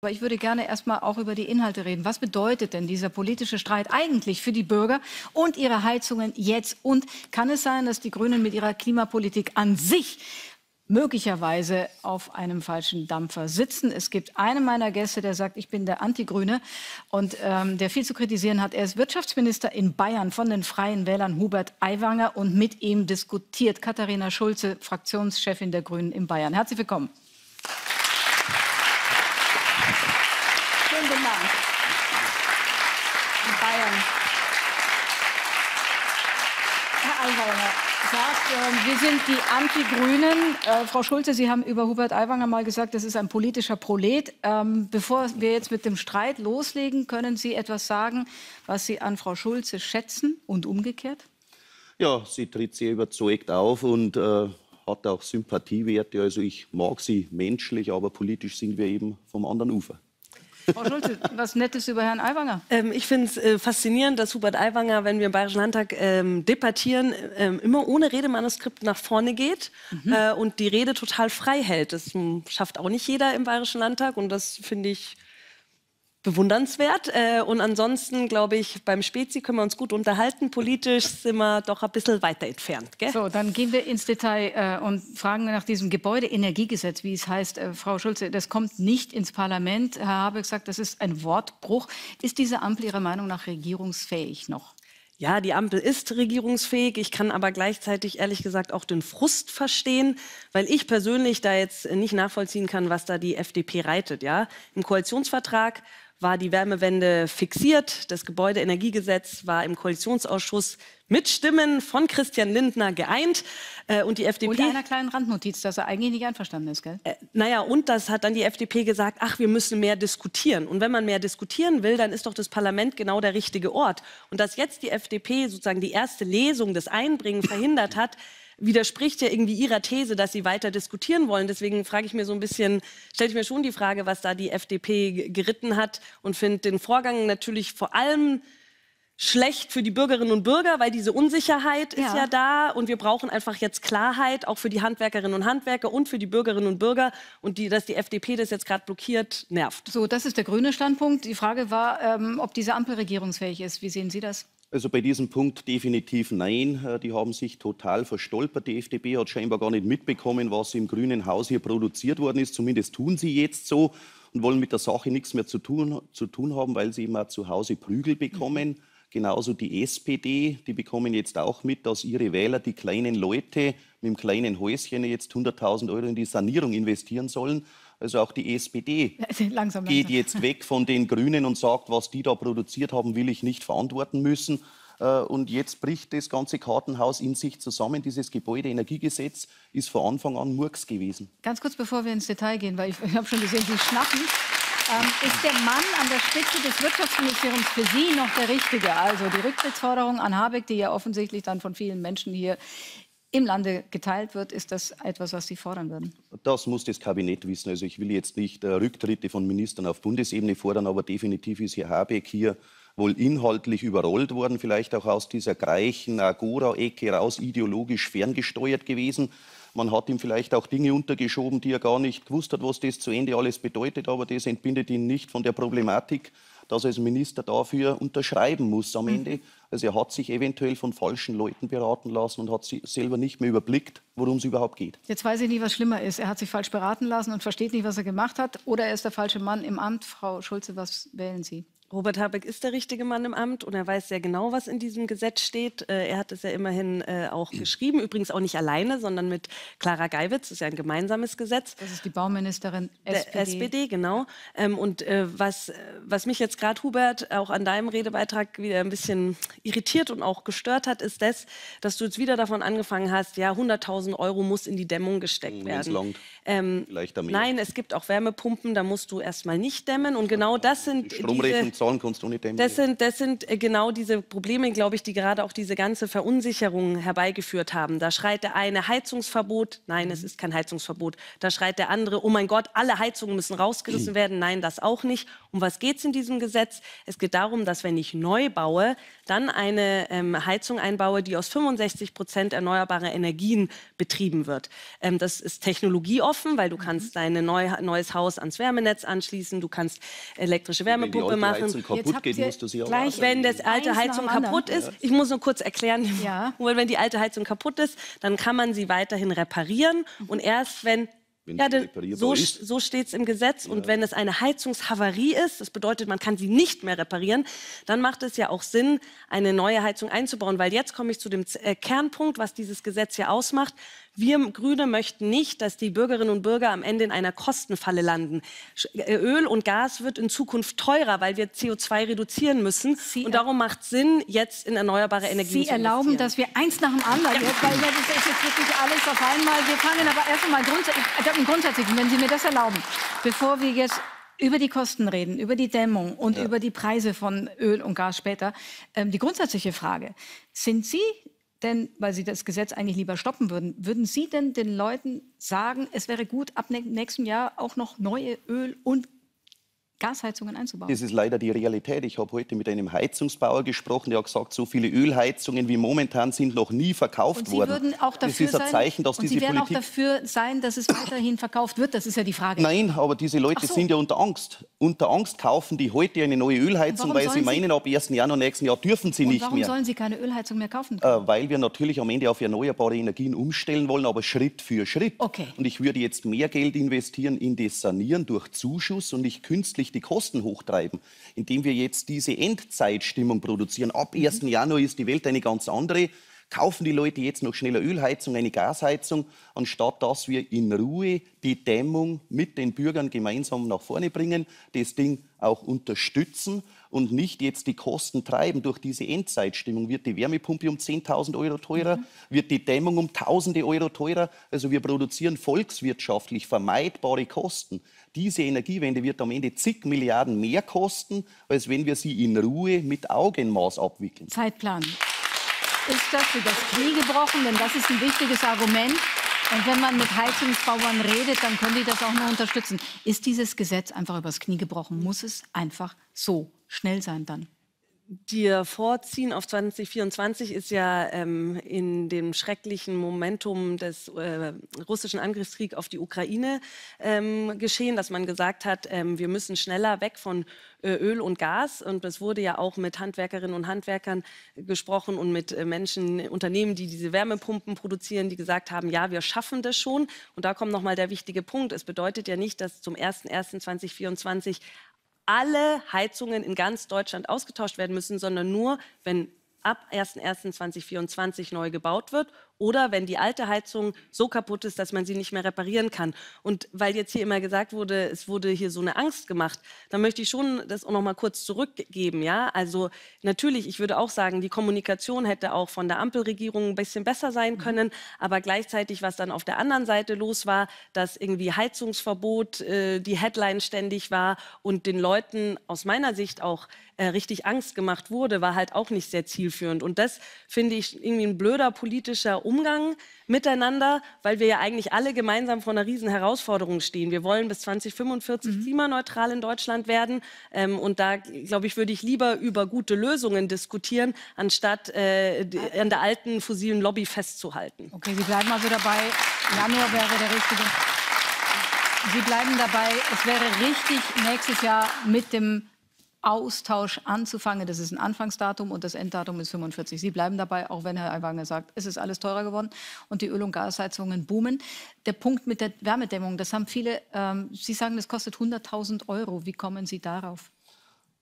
Aber ich würde gerne erstmal auch über die Inhalte reden. Was bedeutet denn dieser politische Streit eigentlich für die Bürger und ihre Heizungen jetzt? Und kann es sein, dass die Grünen mit ihrer Klimapolitik an sich möglicherweise auf einem falschen Dampfer sitzen? Es gibt einen meiner Gäste, der sagt, ich bin der Antigrüne und der viel zu kritisieren hat. Er ist Wirtschaftsminister in Bayern von den Freien Wählern, Hubert Aiwanger, und mit ihm diskutiert Katharina Schulze, Fraktionschefin der Grünen in Bayern. Herzlich willkommen. Guten Abend. Bayern. Herr Aiwanger sagt, wir sind die Anti-Grünen. Frau Schulze, Sie haben über Hubert Aiwanger mal gesagt, das ist ein politischer Prolet. Bevor wir jetzt mit dem Streit loslegen, können Sie etwas sagen, was Sie an Frau Schulze schätzen und umgekehrt? Ja, sie tritt sehr überzeugt auf und hat auch Sympathiewerte. Also ich mag sie menschlich, aber politisch sind wir eben vom anderen Ufer. Frau Schulze, was Nettes über Herrn Aiwanger. Ich finde es faszinierend, dass Hubert Aiwanger, wenn wir im Bayerischen Landtag debattieren, immer ohne Redemanuskript nach vorne geht und die Rede total frei hält. Das schafft auch nicht jeder im Bayerischen Landtag und das finde ich bewundernswert. Und ansonsten, glaube ich, beim Spezi können wir uns gut unterhalten. Politisch sind wir doch ein bisschen weiter entfernt. Gell? So, dann gehen wir ins Detail und fragen nach diesem Gebäudeenergiegesetz, wie es heißt. Frau Schulze, das kommt nicht ins Parlament. Herr Habeck sagt, das ist ein Wortbruch. Ist diese Ampel Ihrer Meinung nach regierungsfähig noch? Ja, die Ampel ist regierungsfähig. Ich kann aber gleichzeitig, ehrlich gesagt, auch den Frust verstehen, weil ich persönlich da jetzt nicht nachvollziehen kann, was da die FDP reitet. Ja? Im Koalitionsvertrag war die Wärmewende fixiert. Das Gebäudeenergiegesetz war im Koalitionsausschuss mit Stimmen von Christian Lindner geeint. Und die FDP. Mit einer kleinen Randnotiz, dass er eigentlich nicht einverstanden ist, gell? Naja, und das hat dann die FDP gesagt, ach, wir müssen mehr diskutieren. Und wenn man mehr diskutieren will, dann ist doch das Parlament genau der richtige Ort. Und dass jetzt die FDP sozusagen die erste Lesung, das Einbringen verhindert hat, widerspricht ja irgendwie ihrer These, dass sie weiter diskutieren wollen. Deswegen frage ich mir so ein bisschen, stelle ich mir schon die Frage, was da die FDP geritten hat, und finde den Vorgang natürlich vor allem schlecht für die Bürgerinnen und Bürger, weil diese Unsicherheit ist ja da und wir brauchen einfach jetzt Klarheit, auch für die Handwerkerinnen und Handwerker und für die Bürgerinnen und Bürger, und dass die FDP das jetzt gerade blockiert, nervt. So, das ist der grüne Standpunkt. Die Frage war, ob diese Ampel regierungsfähig ist. Wie sehen Sie das? Also bei diesem Punkt definitiv nein. Die haben sich total verstolpert. Die FDP hat scheinbar gar nicht mitbekommen, was im Grünen Haus hier produziert worden ist. Zumindest tun sie jetzt so und wollen mit der Sache nichts mehr zu tun haben, weil sie immer zu Hause Prügel bekommen. Genauso die SPD, die bekommen jetzt auch mit, dass ihre Wähler, die kleinen Leute mit dem kleinen Häuschen, jetzt 100.000 € in die Sanierung investieren sollen. Also auch die SPD langsam geht jetzt weg von den Grünen und sagt, was die da produziert haben, will ich nicht verantworten müssen. Und jetzt bricht das ganze Kartenhaus in sich zusammen. Dieses Gebäudeenergiegesetz ist von Anfang an Murks gewesen. Ganz kurz, bevor wir ins Detail gehen, weil ich habe schon gesehen, Sie schnappen. Ist der Mann an der Spitze des Wirtschaftsministeriums für Sie noch der Richtige? Also die Rücktrittsforderung an Habeck, die ja offensichtlich dann von vielen Menschen hier im Lande geteilt wird, ist das etwas, was Sie fordern würden? Das muss das Kabinett wissen. Also ich will jetzt nicht Rücktritte von Ministern auf Bundesebene fordern, aber definitiv ist Herr Habeck hier wohl inhaltlich überrollt worden, vielleicht auch aus dieser gleichen Agora-Ecke raus, ideologisch ferngesteuert gewesen. Man hat ihm vielleicht auch Dinge untergeschoben, die er gar nicht gewusst hat, was das zu Ende alles bedeutet, aber das entbindet ihn nicht von der Problematik, dass er als Minister dafür unterschreiben muss am Ende. Also er hat sich eventuell von falschen Leuten beraten lassen und hat sich selber nicht mehr überblickt, worum es überhaupt geht. Jetzt weiß ich nicht, was schlimmer ist. Er hat sich falsch beraten lassen und versteht nicht, was er gemacht hat. Oder er ist der falsche Mann im Amt. Frau Schulze, was wählen Sie? Robert Habeck ist der richtige Mann im Amt und er weiß sehr genau, was in diesem Gesetz steht. Er hat es ja immerhin auch geschrieben, übrigens auch nicht alleine, sondern mit Clara Geiwitz. Das ist ja ein gemeinsames Gesetz. Das ist die Bauministerin SPD. Der SPD, genau. Und was mich jetzt gerade, Hubert, auch an deinem Redebeitrag wieder ein bisschen irritiert und auch gestört hat, ist das, dass du jetzt wieder davon angefangen hast, ja, 100.000 € muss in die Dämmung gesteckt werden. Vielleicht mehr. Nein, es gibt auch Wärmepumpen, da musst du erstmal nicht dämmen. Und genau das sind die Zornkunst ohne Dämmerung. Das sind genau diese Probleme, glaube ich, die gerade auch diese ganze Verunsicherung herbeigeführt haben. Da schreit der eine Heizungsverbot, nein, es ist kein Heizungsverbot. Da schreit der andere, oh mein Gott, alle Heizungen müssen rausgerissen werden, nein, das auch nicht. Um was geht es in diesem Gesetz? Es geht darum, dass wenn ich neu baue, dann eine Heizung einbaue, die aus 65% erneuerbarer Energien betrieben wird. Das ist technologieoffen, weil du kannst dein neues Haus ans Wärmenetz anschließen, du kannst elektrische Wärmepumpe machen. Wenn die alte Heizung kaputt ist, ich muss nur kurz erklären, ja. Wenn die alte Heizung kaputt ist, dann kann man sie weiterhin reparieren und erst wenn ja, denn so steht es im Gesetz. Ja. Und wenn es eine Heizungshavarie ist, das bedeutet, man kann sie nicht mehr reparieren, dann macht es ja auch Sinn, eine neue Heizung einzubauen. Weil jetzt komme ich zu dem Kernpunkt, was dieses Gesetz hier ausmacht. Wir Grüne möchten nicht, dass die Bürgerinnen und Bürger am Ende in einer Kostenfalle landen. Öl und Gas wird in Zukunft teurer, weil wir CO2 reduzieren müssen. Und darum macht es Sinn, jetzt in erneuerbare Energien zu investieren. Sie erlauben, dass wir eins nach dem anderen, jetzt, weil das ist jetzt wirklich alles auf einmal. Wir fangen aber erst einmal grundsätzlich, wenn Sie mir das erlauben, bevor wir jetzt über die Kosten reden, über die Dämmung und ja. über die Preise von Öl und Gas später, die grundsätzliche Frage, sind Sie denn, weil Sie das Gesetz eigentlich lieber stoppen würden, würden Sie denn den Leuten sagen, es wäre gut, ab nächstem Jahr auch noch neue Öl- und Gasheizungen einzubauen? Das ist leider die Realität. Ich habe heute mit einem Heizungsbauer gesprochen, der hat gesagt, so viele Ölheizungen wie momentan sind noch nie verkauft worden. Und Sie würden auch dafür sein? Das ist ein Zeichen, dass diese Politik... Und Sie werden auch dafür sein, dass es weiterhin verkauft wird? Das ist ja die Frage. Nein, aber diese Leute sind ja unter Angst. Unter Angst kaufen die heute eine neue Ölheizung, weil sie meinen, ab 1. Januar nächsten Jahr dürfen sie nicht mehr. Warum sollen sie keine Ölheizung mehr kaufen? Weil wir natürlich am Ende auf erneuerbare Energien umstellen wollen, aber Schritt für Schritt. Okay. Und ich würde jetzt mehr Geld investieren in das Sanieren durch Zuschuss und nicht künstlich die Kosten hochtreiben, indem wir jetzt diese Endzeitstimmung produzieren. Ab 1. Januar ist die Welt eine ganz andere. Kaufen die Leute jetzt noch schneller Ölheizung, eine Gasheizung, anstatt dass wir in Ruhe die Dämmung mit den Bürgern gemeinsam nach vorne bringen, das Ding auch unterstützen und nicht jetzt die Kosten treiben. Durch diese Endzeitstimmung wird die Wärmepumpe um 10.000 € teurer, wird die Dämmung um tausende Euro teurer. Also wir produzieren volkswirtschaftlich vermeidbare Kosten. Diese Energiewende wird am Ende zig Milliarden mehr kosten, als wenn wir sie in Ruhe mit Augenmaß abwickeln. Zeitplan. Ist das für das Knie gebrochen? Denn das ist ein wichtiges Argument. Und wenn man mit Heizungsbauern redet, dann können die das auch nur unterstützen. Ist dieses Gesetz einfach übers Knie gebrochen? Muss es einfach so schnell sein dann? Der Vorziehen auf 2024 ist ja in dem schrecklichen Momentum des russischen Angriffskriegs auf die Ukraine geschehen, dass man gesagt hat, wir müssen schneller weg von Öl und Gas. Und es wurde ja auch mit Handwerkerinnen und Handwerkern gesprochen und mit Menschen, Unternehmen, die diese Wärmepumpen produzieren, die gesagt haben, ja, wir schaffen das schon. Und da kommt nochmal der wichtige Punkt. Es bedeutet ja nicht, dass zum 01.01.2024 alle Heizungen in ganz Deutschland ausgetauscht werden müssen, sondern nur, wenn ab 01.01.2024 neu gebaut wird oder wenn die alte Heizung so kaputt ist, dass man sie nicht mehr reparieren kann. Und weil jetzt hier immer gesagt wurde, es wurde hier so eine Angst gemacht, dann möchte ich schon das auch noch mal kurz zurückgeben. Ja? Also natürlich, ich würde auch sagen, die Kommunikation hätte auch von der Ampelregierung ein bisschen besser sein können, aber gleichzeitig, was dann auf der anderen Seite los war, dass irgendwie Heizungsverbot, die Headline ständig war und den Leuten aus meiner Sicht auch richtig Angst gemacht wurde, war halt auch nicht sehr zielführend. Und das finde ich irgendwie ein blöder politischer Umgang miteinander, weil wir ja eigentlich alle gemeinsam vor einer riesen Herausforderung stehen. Wir wollen bis 2045 klimaneutral in Deutschland werden. Und da, glaube ich, würde ich lieber über gute Lösungen diskutieren, anstatt an der alten fossilen Lobby festzuhalten. Okay, Sie bleiben also dabei. Januar wäre der richtige. Sie bleiben dabei. Es wäre richtig, nächstes Jahr mit dem Austausch anzufangen. Das ist ein Anfangsdatum und das Enddatum ist 45. Sie bleiben dabei, auch wenn Herr Aiwanger sagt, es ist alles teurer geworden und die Öl- und Gasheizungen boomen. Der Punkt mit der Wärmedämmung, das haben viele, Sie sagen, das kostet 100.000 €. Wie kommen Sie darauf?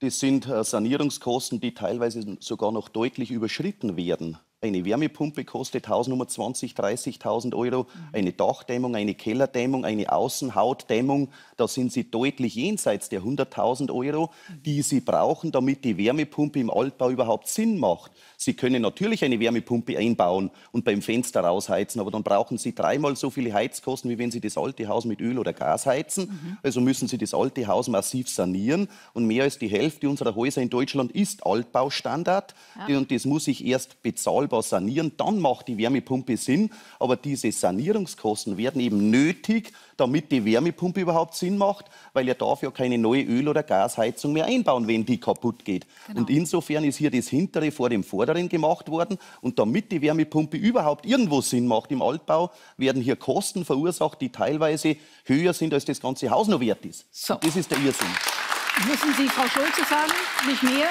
Das sind Sanierungskosten, die teilweise sogar noch deutlich überschritten werden. Eine Wärmepumpe kostet Hausnummer 20.000, 30.000 Euro. Eine Dachdämmung, eine Kellerdämmung, eine Außenhautdämmung. Da sind Sie deutlich jenseits der 100.000 Euro, die Sie brauchen, damit die Wärmepumpe im Altbau überhaupt Sinn macht. Sie können natürlich eine Wärmepumpe einbauen und beim Fenster rausheizen, aber dann brauchen Sie dreimal so viele Heizkosten, wie wenn Sie das alte Haus mit Öl oder Gas heizen. Also müssen Sie das alte Haus massiv sanieren. Und mehr als die Hälfte unserer Häuser in Deutschland ist Altbaustandard. Ja. Und das muss ich erst bezahlbar sanieren. Dann macht die Wärmepumpe Sinn. Aber diese Sanierungskosten werden eben nötig, damit die Wärmepumpe überhaupt Sinn macht, weil er darf ja keine neue Öl- oder Gasheizung mehr einbauen, wenn die kaputt geht. Genau. Und insofern ist hier das Hintere vor dem Vorderen gemacht worden. Und damit die Wärmepumpe überhaupt irgendwo Sinn macht im Altbau, werden hier Kosten verursacht, die teilweise höher sind, als das ganze Haus noch wert ist. So. Das ist der Irrsinn. Müssen Sie Frau Schulze sagen, nicht mehr? Ja.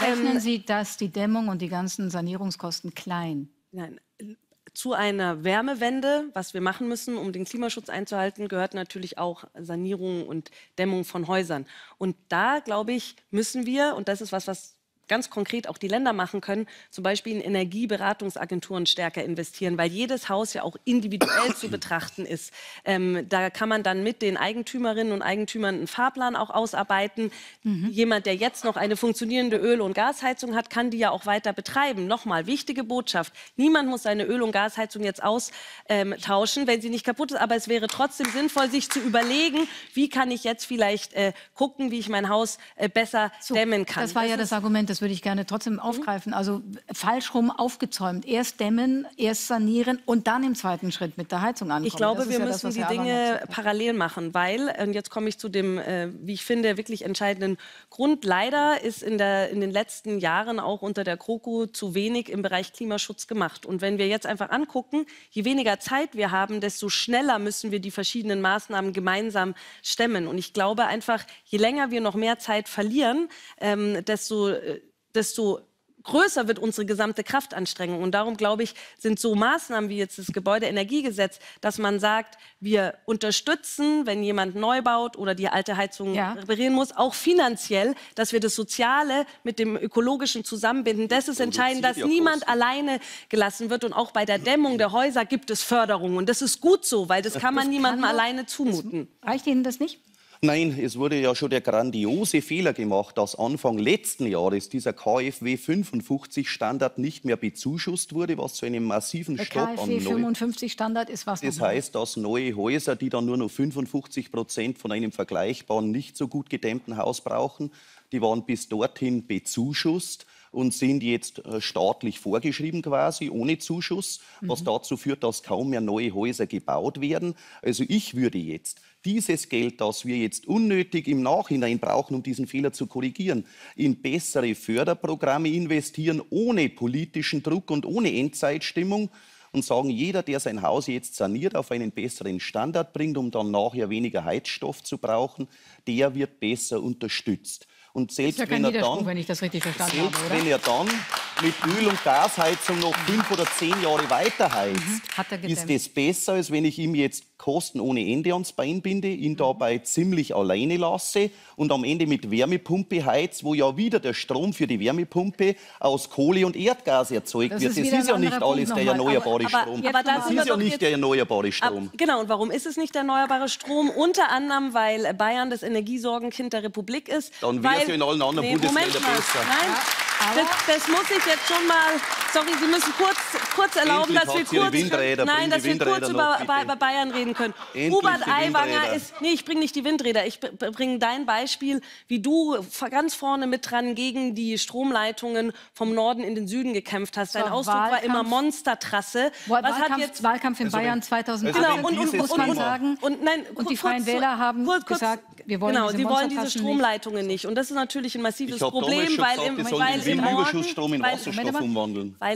Rechnen Sie, dass die Dämmung und die ganzen Sanierungskosten klein? Nein. Zu einer Wärmewende, was wir machen müssen, um den Klimaschutz einzuhalten, gehört natürlich auch Sanierung und Dämmung von Häusern. Und da, glaube ich, müssen wir, und das ist was, was ganz konkret auch die Länder machen können, zum Beispiel in Energieberatungsagenturen stärker investieren, weil jedes Haus ja auch individuell zu betrachten ist. Da kann man dann mit den Eigentümerinnen und Eigentümern einen Fahrplan auch ausarbeiten. Jemand, der jetzt noch eine funktionierende Öl- und Gasheizung hat, kann die ja auch weiter betreiben. Nochmal, wichtige Botschaft. Niemand muss seine Öl- und Gasheizung jetzt austauschen, wenn sie nicht kaputt ist. Aber es wäre trotzdem sinnvoll, sich zu überlegen, wie kann ich jetzt vielleicht gucken, wie ich mein Haus besser dämmen kann. Das war ja das Argument, das würde ich gerne trotzdem aufgreifen. Also falsch rum aufgezäumt. Erst dämmen, erst sanieren und dann im zweiten Schritt mit der Heizung ankommen. Ich glaube, wir müssen die Dinge parallel machen, weil, und jetzt komme ich zu dem, wie ich finde, wirklich entscheidenden Grund. Leider ist in den letzten Jahren auch unter der GroKo zu wenig im Bereich Klimaschutz gemacht. Und wenn wir jetzt einfach angucken, je weniger Zeit wir haben, desto schneller müssen wir die verschiedenen Maßnahmen gemeinsam stemmen. Und ich glaube einfach, je länger wir noch mehr Zeit verlieren, desto größer wird unsere gesamte Kraftanstrengung. Und darum, glaube ich, sind so Maßnahmen wie jetzt das Gebäudeenergiegesetz, dass man sagt, wir unterstützen, wenn jemand neu baut oder die alte Heizung reparieren muss, auch finanziell, dass wir das Soziale mit dem Ökologischen zusammenbinden. Das ist entscheidend, dass niemand alleine gelassen wird. Und auch bei der Dämmung der Häuser gibt es Förderungen. Und das ist gut so, weil das kann man niemandem alleine zumuten. Reicht Ihnen das nicht? Nein, es wurde ja schon der grandiose Fehler gemacht, dass Anfang letzten Jahres dieser KfW-55-Standard nicht mehr bezuschusst wurde, was zu einem massiven Stopp an KfW-55-Standard ist was? Das heißt, dass neue Häuser, die dann nur noch 55% von einem vergleichbaren, nicht so gut gedämmten Haus brauchen, die waren bis dorthin bezuschusst und sind jetzt staatlich vorgeschrieben quasi, ohne Zuschuss, was dazu führt, dass kaum mehr neue Häuser gebaut werden. Also ich würde jetzt dieses Geld, das wir jetzt unnötig im Nachhinein brauchen, um diesen Fehler zu korrigieren, in bessere Förderprogramme investieren, ohne politischen Druck und ohne Endzeitstimmung, und sagen, jeder, der sein Haus jetzt saniert, auf einen besseren Standard bringt, um dann nachher weniger Heizstoff zu brauchen, der wird besser unterstützt. Und selbst das ist ja kein Widerspruch, wenn ich das richtig verstanden habe, oder? Wenn er dann mit Öl- und Gasheizung noch 5 oder 10 Jahre weiter heizt, ist das besser, als wenn ich ihm jetzt Kosten ohne Ende ans Bein binde, ihn dabei ziemlich alleine lasse und am Ende mit Wärmepumpe heizt, wo ja wieder der Strom für die Wärmepumpe aus Kohle und Erdgas erzeugt wird. Das ist ja nicht alles der erneuerbare Strom. Das ist ja nicht der erneuerbare Strom. Genau, und warum ist es nicht der erneuerbare Strom? Unter anderem, weil Bayern das Energiesorgenkind der Republik ist. Dann wäre es ja in allen anderen Bundesländern besser. Nein. Das muss ich jetzt schon mal... Sorry, Sie müssen kurz erlauben, dass wir kurz über Bayern reden können. Hubert Aiwanger ist... Nee, ich bringe nicht die Windräder. Ich bringe dein Beispiel, wie du ganz vorne mit dran gegen die Stromleitungen vom Norden in den Süden gekämpft hast. Dein Ausdruck war immer Monstertrasse. Wahlkampf in Bayern 2018. Genau, und die Freien Wähler haben gesagt, wir wollen diese Stromleitungen nicht. Und das ist natürlich ein massives Problem, weil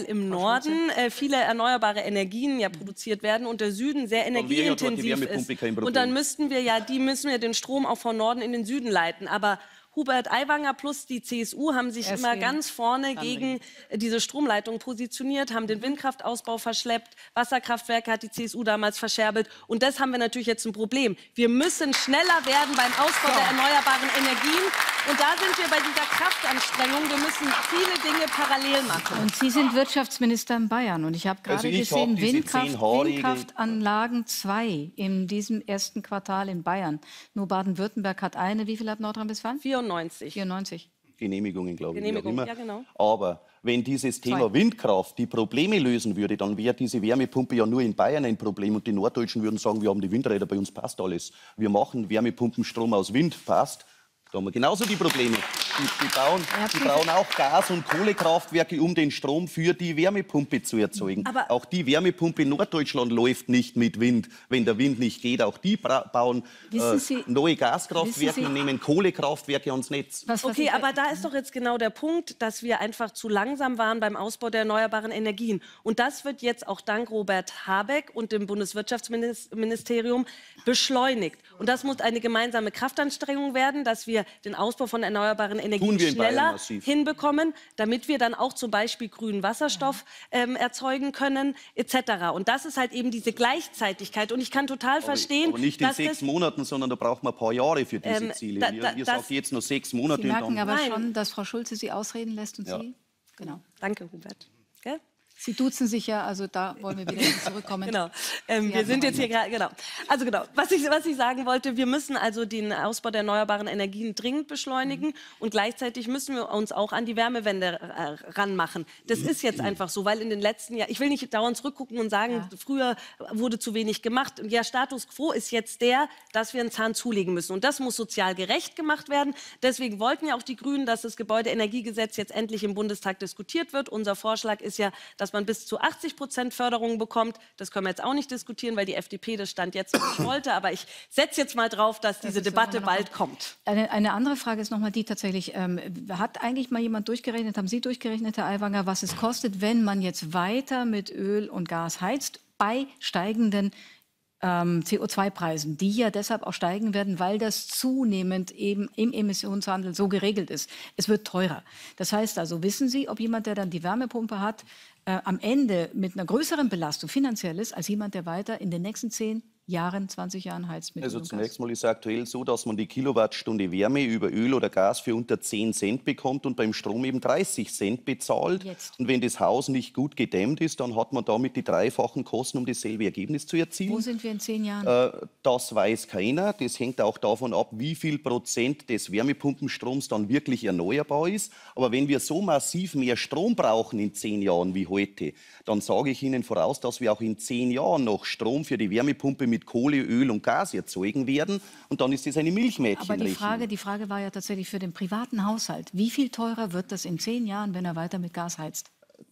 im Norden viele erneuerbare Energien ja produziert werden und der Süden sehr energieintensiv ist. Und dann müssen wir den Strom auch vom Norden in den Süden leiten. Aber Hubert Aiwanger plus die CSU haben sich immer ganz vorne gegen diese Stromleitung positioniert, haben den Windkraftausbau verschleppt, Wasserkraftwerke hat die CSU damals verscherbelt. Und das haben wir natürlich jetzt ein Problem. Wir müssen schneller werden beim Ausbau der erneuerbaren Energien. Und da sind wir bei dieser Kraftanstrengung. Wir müssen viele Dinge parallel machen. Und Sie sind Wirtschaftsminister in Bayern. Und ich habe gerade gesehen, Windkraftanlagen 2 in diesem ersten Quartal in Bayern. Nur Baden-Württemberg hat eine. Wie viel hat Nordrhein-Westfalen? 94. 94. Genehmigungen, glaube ich. Genehmigungen, ja, genau. Aber wenn dieses Thema Windkraft die Probleme lösen würde, dann wäre diese Wärmepumpe ja nur in Bayern ein Problem. Und die Norddeutschen würden sagen, wir haben die Windräder, bei uns passt alles. Wir machen Wärmepumpenstrom aus Wind, passt. Da haben wir genauso die Probleme. Die bauen auch Gas- und Kohlekraftwerke, um den Strom für die Wärmepumpe zu erzeugen. Aber auch die Wärmepumpe in Norddeutschland läuft nicht mit Wind, wenn der Wind nicht geht. Auch die bauen neue Gaskraftwerke und nehmen Kohlekraftwerke ans Netz. Okay, aber da ist doch jetzt genau der Punkt, dass wir einfach zu langsam waren beim Ausbau der erneuerbaren Energien. Und das wird jetzt auch dank Robert Habeck und dem Bundeswirtschaftsministerium beschleunigt. Und das muss eine gemeinsame Kraftanstrengung werden, dass wir den Ausbau von erneuerbaren Energien schneller hinbekommen, damit wir dann auch zum Beispiel grünen Wasserstoff erzeugen können, etc. Und das ist halt eben diese Gleichzeitigkeit. Und ich kann total verstehen, aber nicht in 6 Monaten, sondern da braucht man ein paar Jahre für diese Ziele. Ihr sagt jetzt nur 6 Monate. Sie merken aber schon, dass Frau Schulze Sie ausreden lässt und Sie... Genau. Danke, Hubert. Gell? Sie duzen sich ja, also da wollen wir wieder zurückkommen. Genau. Wir sind jetzt hier gerade, was ich sagen wollte, wir müssen also den Ausbau der erneuerbaren Energien dringend beschleunigen und gleichzeitig müssen wir uns auch an die Wärmewende ranmachen. Das ist jetzt einfach so, weil in den letzten Jahren, ich will nicht dauernd zurückgucken und sagen, früher wurde zu wenig gemacht. Ja, Status quo ist jetzt der, dass wir einen Zahn zulegen müssen und das muss sozial gerecht gemacht werden. Deswegen wollten ja auch die Grünen, dass das Gebäudeenergiegesetz jetzt endlich im Bundestag diskutiert wird. Unser Vorschlag ist ja, dass man bis zu 80% Förderung bekommt. Das können wir jetzt auch nicht diskutieren, weil die FDP das Stand jetzt nicht wollte. Aber ich setze jetzt mal drauf, dass diese Debatte bald kommt. Eine andere Frage ist noch mal die tatsächlich, hat eigentlich mal jemand durchgerechnet, haben Sie durchgerechnet, Herr Aiwanger, was es kostet, wenn man jetzt weiter mit Öl und Gas heizt bei steigenden CO2-Preisen, die ja deshalb auch steigen werden, weil das zunehmend eben im Emissionshandel so geregelt ist. Es wird teurer. Das heißt also, wissen Sie, ob jemand, der dann die Wärmepumpe hat, am Ende mit einer größeren Belastung finanziell ist, als jemand, der weiter in den nächsten 10, 20 Jahren heizt mit Öl und Gas? Also zunächst mal ist es aktuell so, dass man die Kilowattstunde Wärme über Öl oder Gas für unter 10 Cent bekommt und beim Strom eben 30 Cent bezahlt. Jetzt. Und wenn das Haus nicht gut gedämmt ist, dann hat man damit die dreifachen Kosten, um dasselbe Ergebnis zu erzielen. Wo sind wir in 10 Jahren? Das weiß keiner. Das hängt auch davon ab, wie viel Prozent des Wärmepumpenstroms dann wirklich erneuerbar ist. Aber wenn wir so massiv mehr Strom brauchen in 10 Jahren wie heute, dann sage ich Ihnen voraus, dass wir auch in 10 Jahren noch Strom für die Wärmepumpe mit Kohle, Öl und Gas erzeugen werden. Und dann ist das eine Milchmädchenrechnung. Aber die Frage war ja tatsächlich für den privaten Haushalt. Wie viel teurer wird das in 10 Jahren, wenn er weiter mit Gas heizt?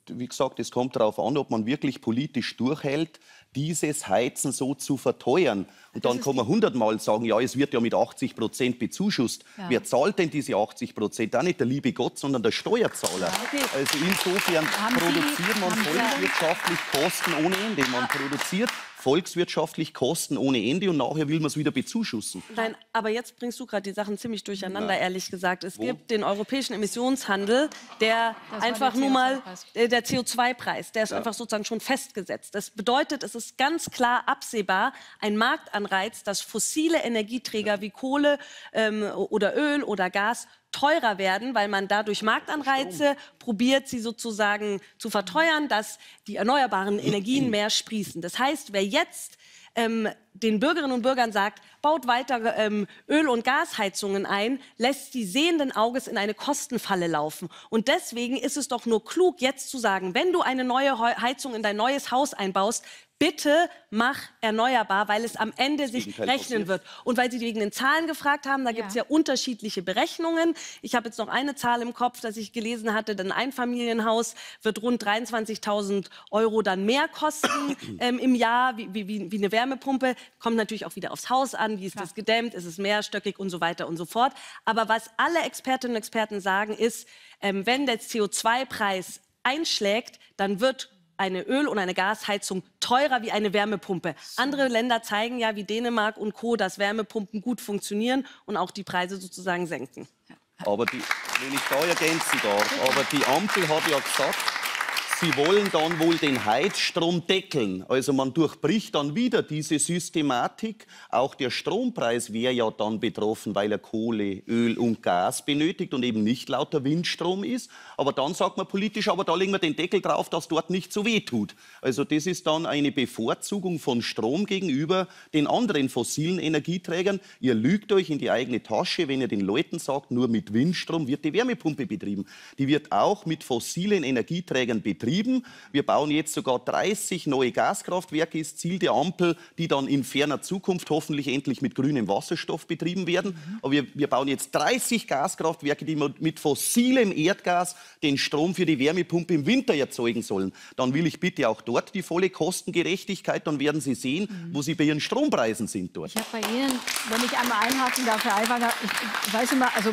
Wie gesagt, es kommt darauf an, ob man wirklich politisch durchhält, dieses Heizen so zu verteuern. Und dann kann man 100-mal sagen, ja, es wird ja mit 80% bezuschusst. Ja. Wer zahlt denn diese 80%? Auch nicht der liebe Gott, sondern der Steuerzahler. Ja, okay. Also insofern produziert man volkswirtschaftlich Kosten ohne Ende. Man produziert volkswirtschaftlich Kosten ohne Ende und nachher will man es wieder bezuschussen. Nein, aber jetzt bringst du gerade die Sachen ziemlich durcheinander, ehrlich gesagt. Es gibt den europäischen Emissionshandel, der einfach nur mal, der CO2-Preis, der ist einfach sozusagen schon festgesetzt. Das bedeutet, es ist ganz klar absehbar, ein Marktanreiz, dass fossile Energieträger wie Kohle oder Öl oder Gas teurer werden, weil man dadurch Marktanreize probiert, sie sozusagen zu verteuern, dass die erneuerbaren Energien mehr sprießen. Das heißt, wer jetzt den Bürgerinnen und Bürgern sagt, baut weiter Öl- und Gasheizungen ein, lässt sie sehenden Auges in eine Kostenfalle laufen. Und deswegen ist es doch nur klug, jetzt zu sagen, wenn du eine neue Heizung in dein neues Haus einbaust, bitte mach erneuerbar, weil es am Ende sich rechnen wird. Und weil Sie wegen den Zahlen gefragt haben, da gibt es ja unterschiedliche Berechnungen. Ich habe jetzt noch eine Zahl im Kopf, dass ich gelesen hatte, ein Einfamilienhaus wird rund 23.000 € dann mehr kosten im Jahr, wie eine Wärmepumpe. Kommt natürlich auch wieder aufs Haus an, wie ist das gedämmt, ist es mehrstöckig und so weiter und so fort. Aber was alle Expertinnen und Experten sagen ist, wenn der CO2-Preis einschlägt, dann wird eine Öl- und eine Gasheizung teurer wie eine Wärmepumpe. Andere Länder zeigen ja, wie Dänemark und Co., dass Wärmepumpen gut funktionieren und auch die Preise sozusagen senken. Aber wenn ich da ergänzen darf, aber die Ampel hat ja gesagt, Sie wollen dann wohl den Heizstrom deckeln. Also man durchbricht dann wieder diese Systematik. Auch der Strompreis wäre ja dann betroffen, weil er Kohle, Öl und Gas benötigt und eben nicht lauter Windstrom ist. Aber dann sagt man politisch, aber da legen wir den Deckel drauf, dass dort nicht so weh tut. Also das ist dann eine Bevorzugung von Strom gegenüber den anderen fossilen Energieträgern. Ihr lügt euch in die eigene Tasche, wenn ihr den Leuten sagt, nur mit Windstrom wird die Wärmepumpe betrieben. Die wird auch mit fossilen Energieträgern betrieben. Wir bauen jetzt sogar 30 neue Gaskraftwerke, ist Ziel der Ampel, die dann in ferner Zukunft hoffentlich endlich mit grünem Wasserstoff betrieben werden. Aber wir bauen jetzt 30 Gaskraftwerke, die mit fossilem Erdgas den Strom für die Wärmepumpe im Winter erzeugen sollen. Dann will ich bitte auch dort die volle Kostengerechtigkeit, dann werden Sie sehen, wo Sie bei Ihren Strompreisen sind dort. Ich habe bei Ihnen, wenn ich einmal einhaken darf, Herr Aiwanger, ich weiß immer, also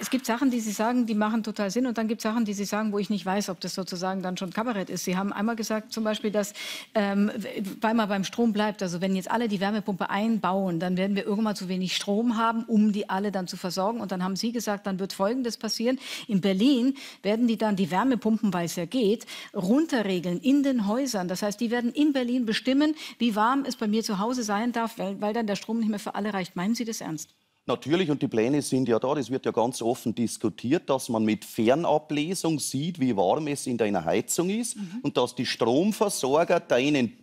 es gibt Sachen, die Sie sagen, die machen total Sinn. Und dann gibt es Sachen, die Sie sagen, wo ich nicht weiß, ob das sozusagen dann schon Kabarett ist. Sie haben einmal gesagt, zum Beispiel, dass, weil man beim Strom bleibt, also wenn jetzt alle die Wärmepumpe einbauen, dann werden wir irgendwann zu wenig Strom haben, um die alle dann zu versorgen. Und dann haben Sie gesagt, dann wird Folgendes passieren. In Berlin werden die dann die Wärmepumpen, weil es ja geht, runterregeln in den Häusern. Das heißt, die werden in Berlin bestimmen, wie warm es bei mir zu Hause sein darf, weil dann der Strom nicht mehr für alle reicht. Meinen Sie das ernst? Natürlich, und die Pläne sind ja da, das wird ja ganz offen diskutiert, dass man mit Fernablesung sieht, wie warm es in deiner Heizung ist und dass die Stromversorger deinen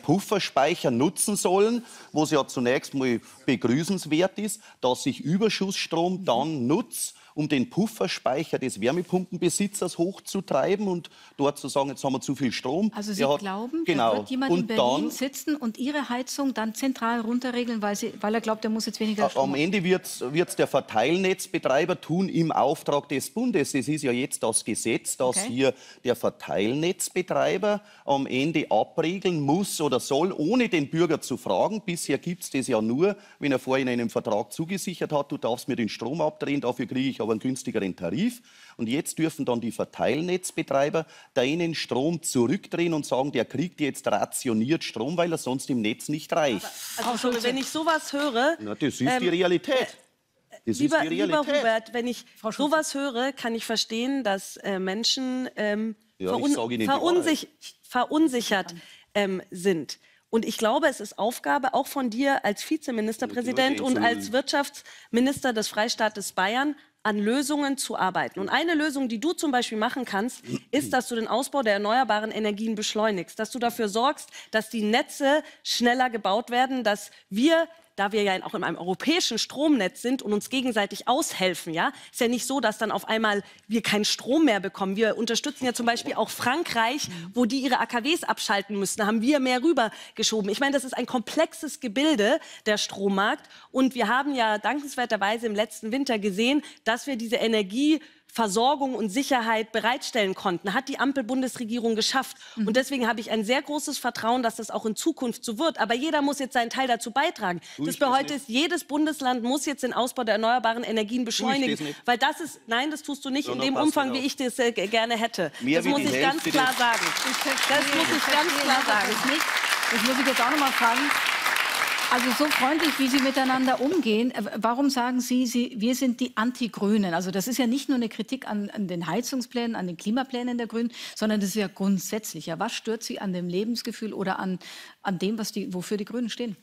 Pufferspeicher nutzen sollen, was ja zunächst mal begrüßenswert ist, dass ich Überschussstrom dann nutze, um den Pufferspeicher des Wärmepumpenbesitzers hochzutreiben und dort zu sagen, jetzt haben wir zu viel Strom. Also Sie glauben, da wird jemand in Berlin sitzen und Ihre Heizung dann zentral runterregeln, weil er glaubt, er muss jetzt weniger Strom. Am Ende wird es der Verteilnetzbetreiber tun im Auftrag des Bundes. Es ist ja jetzt das Gesetz, dass hier der Verteilnetzbetreiber am Ende abregeln muss oder soll, ohne den Bürger zu fragen. Bisher gibt es das ja nur, wenn er vorhin einen Vertrag zugesichert hat, du darfst mir den Strom abdrehen, dafür kriege ich aber einen günstigeren Tarif. Und jetzt dürfen dann die Verteilnetzbetreiber deinen Strom zurückdrehen und sagen, der kriegt jetzt rationiert Strom, weil er sonst im Netz nicht reicht. Also, wenn ich sowas höre... Na, das ist die Realität. Lieber Hubert, wenn ich sowas höre, kann ich verstehen, dass Menschen verunsichert sind. Und ich glaube, es ist Aufgabe auch von dir als Vizeministerpräsident und als Wirtschaftsminister des Freistaates Bayern, an Lösungen zu arbeiten. Und eine Lösung, die du zum Beispiel machen kannst, ist, dass du den Ausbau der erneuerbaren Energien beschleunigst, dass du dafür sorgst, dass die Netze schneller gebaut werden, dass wir, da wir ja auch in einem europäischen Stromnetz sind und uns gegenseitig aushelfen, ja, ist ja nicht so, dass dann auf einmal wir keinen Strom mehr bekommen. Wir unterstützen ja zum Beispiel auch Frankreich, wo die ihre AKWs abschalten müssen, da haben wir mehr rübergeschoben. Ich meine, das ist ein komplexes Gebilde, der Strommarkt. Und wir haben ja dankenswerterweise im letzten Winter gesehen, dass wir diese Energieversorgung und Sicherheit bereitstellen konnten, hat die Ampel-Bundesregierung geschafft. Und deswegen habe ich ein sehr großes Vertrauen, dass das auch in Zukunft so wird. Aber jeder muss jetzt seinen Teil dazu beitragen. Das bedeutet, jedes Bundesland muss jetzt den Ausbau der erneuerbaren Energien beschleunigen. Weil das ist, nein, das tust du nicht in dem Umfang, wie ich das gerne hätte. Das muss ich ganz klar sagen. Das muss ich jetzt auch noch mal fragen. Also so freundlich, wie Sie miteinander umgehen, warum sagen Sie, wir sind die Anti-Grünen? Also das ist ja nicht nur eine Kritik an den Heizungsplänen, an den Klimaplänen der Grünen, sondern das ist ja grundsätzlich. Ja, was stört Sie an dem Lebensgefühl oder an dem, wofür die Grünen stehen?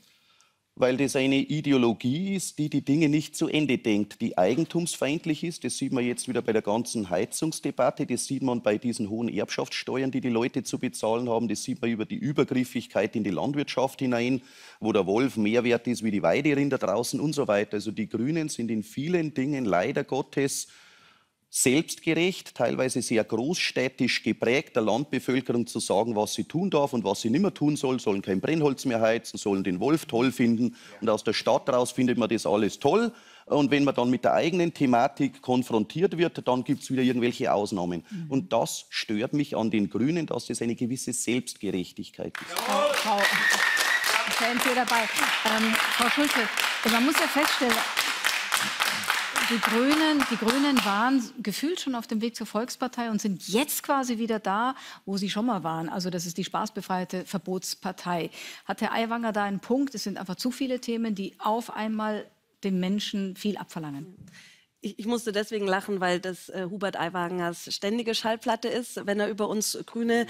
Weil das eine Ideologie ist, die Dinge nicht zu Ende denkt, die eigentumsfeindlich ist. Das sieht man jetzt wieder bei der ganzen Heizungsdebatte, das sieht man bei diesen hohen Erbschaftssteuern, die die Leute zu bezahlen haben, das sieht man über die Übergriffigkeit in die Landwirtschaft hinein, wo der Wolf mehr wert ist wie die Weiderinder draußen und so weiter. Also die Grünen sind in vielen Dingen leider Gottes selbstgerecht, teilweise sehr großstädtisch geprägt, der Landbevölkerung zu sagen, was sie tun darf und was sie nicht mehr tun soll, sollen kein Brennholz mehr heizen, sollen den Wolf toll finden. Und aus der Stadt raus findet man das alles toll. Und wenn man dann mit der eigenen Thematik konfrontiert wird, dann gibt es wieder irgendwelche Ausnahmen. Und das stört mich an den Grünen, dass das eine gewisse Selbstgerechtigkeit ist. Jawohl. Frau Schulze, man muss ja feststellen, Die Grünen waren gefühlt schon auf dem Weg zur Volkspartei und sind jetzt quasi wieder da, wo sie schon mal waren. Also das ist die spaßbefreite Verbotspartei. Hat Herr Aiwanger da einen Punkt? Es sind einfach zu viele Themen, die auf einmal dem Menschen viel abverlangen. Ich musste deswegen lachen, weil das Hubert Aiwangers ständige Schallplatte ist, wenn er über uns Grüne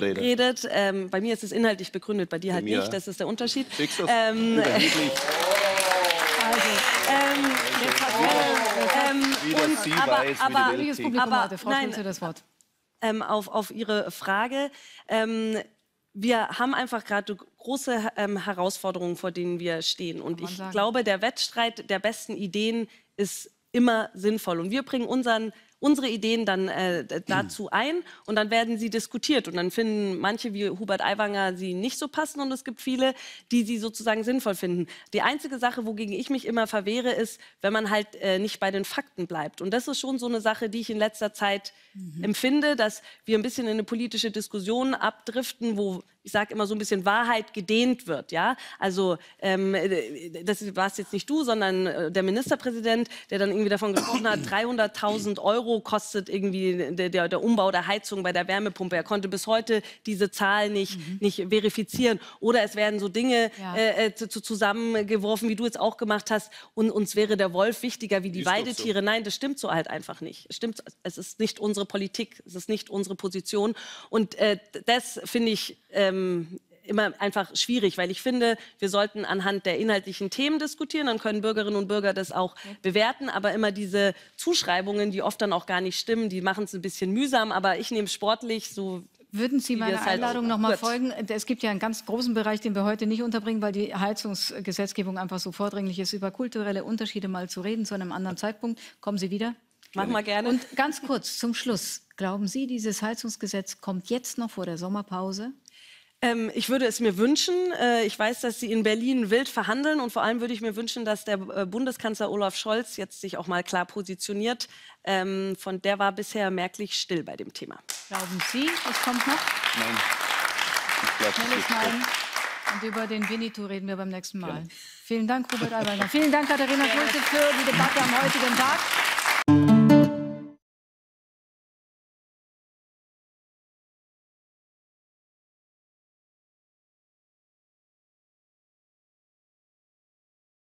redet. Bei mir ist es inhaltlich begründet, bei dir bei halt nicht. Das ist der Unterschied. Auf Ihre Frage. Wir haben einfach gerade große Herausforderungen, vor denen wir stehen. Und ich glaube, der Wettstreit der besten Ideen ist immer sinnvoll. Und wir bringen unsere Ideen dann dazu ein und dann werden sie diskutiert. Und dann finden manche wie Hubert Aiwanger sie nicht so passend und es gibt viele, die sie sozusagen sinnvoll finden. Die einzige Sache, wogegen ich mich immer verwehre, ist, wenn man halt nicht bei den Fakten bleibt. Und das ist schon so eine Sache, die ich in letzter Zeit empfinde, dass wir ein bisschen in eine politische Diskussion abdriften, wo ich sage immer so ein bisschen Wahrheit gedehnt wird, ja. Also das warst jetzt nicht du, sondern der Ministerpräsident, der dann irgendwie davon gesprochen hat, 300.000 € kostet irgendwie der Umbau der Heizung bei der Wärmepumpe. Er konnte bis heute diese Zahl nicht verifizieren. Oder es werden so Dinge zusammengeworfen, wie du jetzt auch gemacht hast. Und uns wäre der Wolf wichtiger wie die Weidetiere. So. Nein, das stimmt so halt einfach nicht. Stimmt, es ist nicht unsere Politik, es ist nicht unsere Position. Und das finde ich immer einfach schwierig, weil ich finde, wir sollten anhand der inhaltlichen Themen diskutieren, dann können Bürgerinnen und Bürger das auch bewerten, aber immer diese Zuschreibungen, die oft dann auch gar nicht stimmen, die machen es ein bisschen mühsam, aber ich nehme es sportlich so. Würden Sie meiner Einladung noch mal folgen? Es gibt ja einen ganz großen Bereich, den wir heute nicht unterbringen, weil die Heizungsgesetzgebung einfach so vordringlich ist, über kulturelle Unterschiede mal zu reden, zu einem anderen Zeitpunkt. Kommen Sie wieder? Mach mal gerne. Und ganz kurz zum Schluss, glauben Sie, dieses Heizungsgesetz kommt jetzt noch vor der Sommerpause? Ich würde es mir wünschen. Ich weiß, dass Sie in Berlin wild verhandeln. Und vor allem würde ich mir wünschen, dass der Bundeskanzler Olaf Scholz jetzt sich auch mal klar positioniert. Der war bisher merklich still bei dem Thema. Glauben Sie, es kommt noch? Nein. Und über den Winnetou reden wir beim nächsten Mal. Ja. Vielen Dank, Hubert Aiwanger. Vielen Dank, Katharina Schulze, für die Debatte am heutigen Tag.